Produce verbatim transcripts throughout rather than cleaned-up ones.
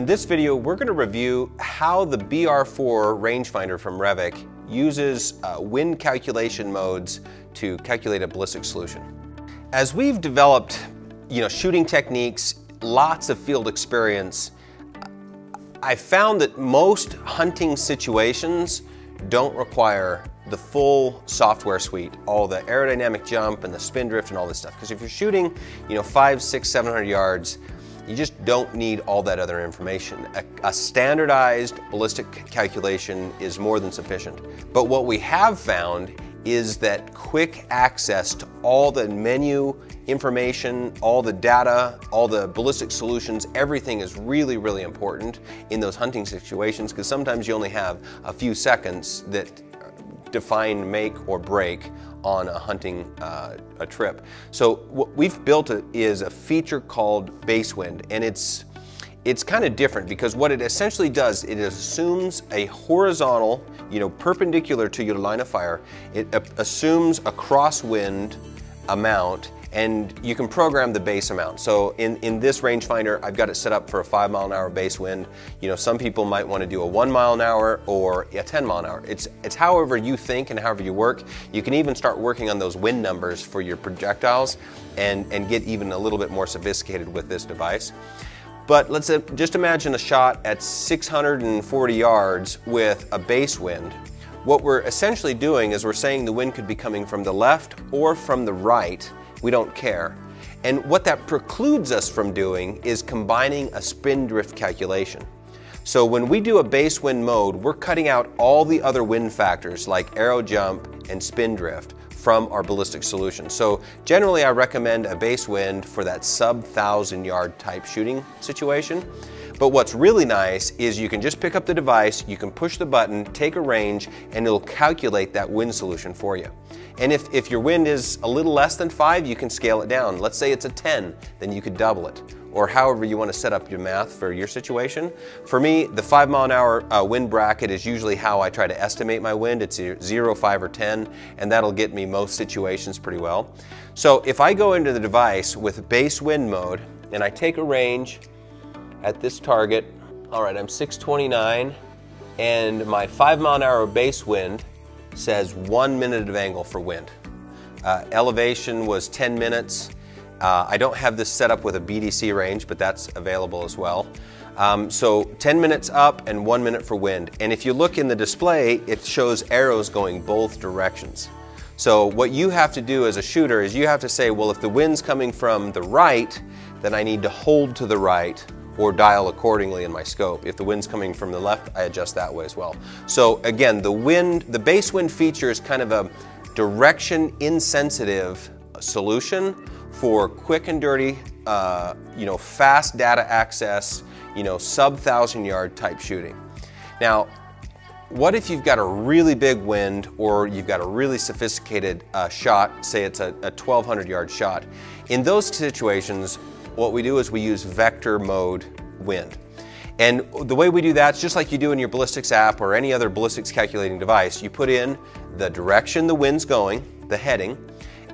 In this video, we're going to review how the B R four rangefinder from Revic uses uh, wind calculation modes to calculate a ballistic solution. As we've developed, you know, shooting techniques, lots of field experience, I found that most hunting situations don't require the full software suite, all the aerodynamic jump and the spin drift and all this stuff. Because if you're shooting, you know, five, six, seven hundred yards, you just don't need all that other information. A, a standardized ballistic calculation is more than sufficient. But what we have found is that quick access to all the menu information, all the data, all the ballistic solutions, everything is really, really important in those hunting situations, because sometimes you only have a few seconds that define make or break on a hunting uh, a trip. So what we've built is a feature called base wind, and it's It's kind of different, because what it essentially does, it assumes a horizontal, you know, perpendicular to your line of fire. It assumes a crosswind amount, and you can program the base amount. So in, in this rangefinder, I've got it set up for a five mile an hour base wind. You know, some people might want to do a one mile an hour or a ten mile an hour. It's, it's however you think and however you work. You can even start working on those wind numbers for your projectiles and, and get even a little bit more sophisticated with this device. But let's just imagine a shot at six hundred forty yards with a base wind. What we're essentially doing is we're saying the wind could be coming from the left or from the right, we don't care. And what that precludes us from doing is combining a spin drift calculation. So when we do a base wind mode, we're cutting out all the other wind factors like aero jump and spin drift from our ballistic solution. So generally I recommend a base wind for that sub thousand yard type shooting situation. But what's really nice is you can just pick up the device, you can push the button, take a range, and it'll calculate that wind solution for you. And if, if your wind is a little less than five, you can scale it down. Let's say it's a ten, then you could double it, or however you want to set up your math for your situation. For me, the five mile an hour uh, wind bracket is usually how I try to estimate my wind. It's zero, five, or ten, and that'll get me most situations pretty well. So if I go into the device with base wind mode and I take a range at this target, all right, I'm six twenty-nine, and my five mile an hour base wind says one minute of angle for wind. Uh, elevation was ten minutes. Uh, I don't have this set up with a B D C range, but that's available as well. Um, so ten minutes up and one minute for wind. And if you look in the display, it shows arrows going both directions. So what you have to do as a shooter is you have to say, well, if the wind's coming from the right, then I need to hold to the right or dial accordingly in my scope. If the wind's coming from the left, I adjust that way as well. So again, the wind, the base wind feature is kind of a direction insensitive solution for quick and dirty, uh, you know, fast data access, you know, sub thousand yard type shooting. Now, what if you've got a really big wind, or you've got a really sophisticated uh, shot, say it's a, a twelve hundred yard shot? In those situations, what we do is we use vector mode wind. And the way we do that is just like you do in your ballistics app or any other ballistics calculating device. You put in the direction the wind's going, the heading,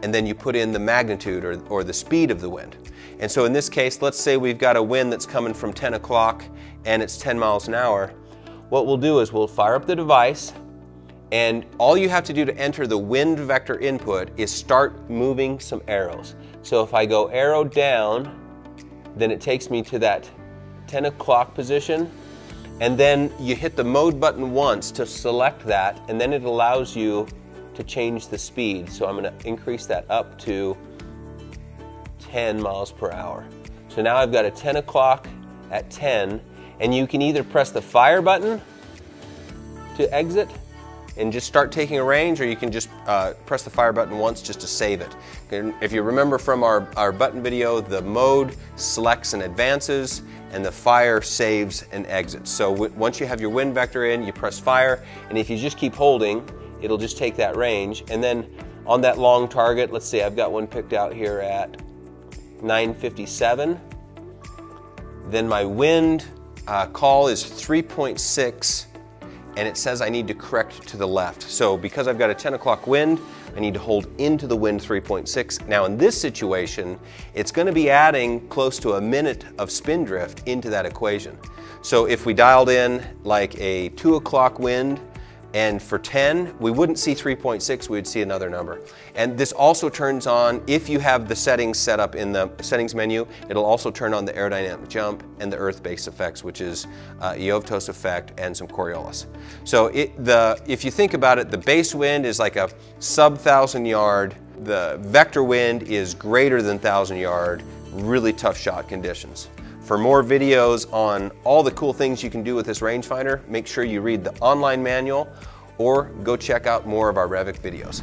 and then you put in the magnitude or, or the speed of the wind. And so in this case, let's say we've got a wind that's coming from ten o'clock and it's ten miles an hour. What we'll do is we'll fire up the device, and all you have to do to enter the wind vector input is start moving some arrows. So if I go arrow down, then it takes me to that ten o'clock position. And then you hit the mode button once to select that, and then it allows you to change the speed. So I'm gonna increase that up to ten miles per hour. So now I've got a ten o'clock at ten, and you can either press the fire button to exit and just start taking a range, or you can just uh, press the fire button once just to save it. If you remember from our, our button video, the mode selects and advances, and the fire saves and exits. So once you have your wind vector in, you press fire, and if you just keep holding, it'll just take that range. And then on that long target, let's see, I've got one picked out here at nine fifty-seven. Then my wind uh, call is three point six. and it says I need to correct to the left. So because I've got a ten o'clock wind, I need to hold into the wind three point six. Now in this situation, it's gonna be adding close to a minute of spin drift into that equation. So if we dialed in like a two o'clock wind, and for ten, we wouldn't see three point six, we would see another number. And this also turns on, if you have the settings set up in the settings menu, it'll also turn on the aerodynamic jump and the earth-based effects, which is uh, Eötvös effect and some Coriolis. So it, the, if you think about it, the base wind is like a sub-thousand yard, the vector wind is greater than thousand yard, really tough shot conditions. For more videos on all the cool things you can do with this rangefinder, make sure you read the online manual or go check out more of our Revic videos.